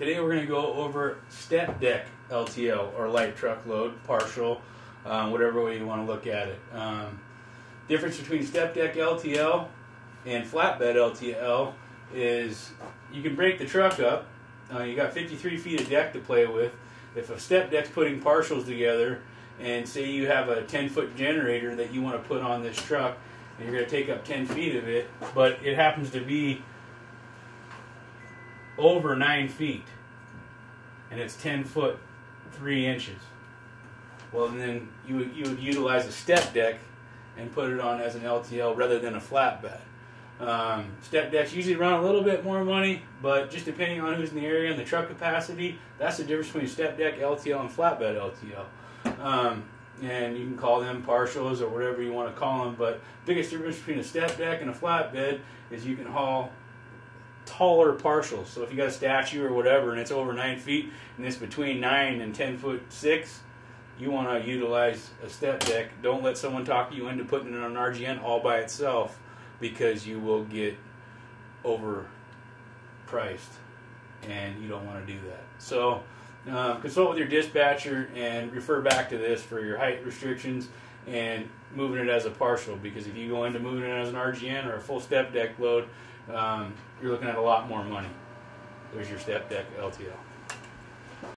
Today we're going to go over Step Deck LTL, or light truckload, partial, whatever way you want to look at it. Difference between Step Deck LTL and flatbed LTL is you can break the truck up. You got 53 feet of deck to play with. If a step deck's putting partials together, and say you have a 10-foot generator that you want to put on this truck, and you're going to take up 10 feet of it, but it happens to be over 9 feet, and it's 10 foot 3 inches. Well, and then you would utilize a step deck and put it on as an LTL rather than a flatbed. Step decks usually run a little bit more money, but just depending on who's in the area and the truck capacity, that's the difference between step deck LTL and flatbed LTL. And you can call them partials or whatever you want to call them, but biggest difference between a step deck and a flatbed is you can haul taller partials. So if you got a statue or whatever and it's over 9 feet and it's between 9 and 10 foot 6, you want to utilize a step deck. Don't let someone talk you into putting it on an RGN all by itself, because you will get overpriced and you don't want to do that. So consult with your dispatcher and refer back to this for your height restrictions and moving it as a partial, because if you go into moving it as an RGN or a full step deck load, you're looking at a lot more money. There's your step deck LTL.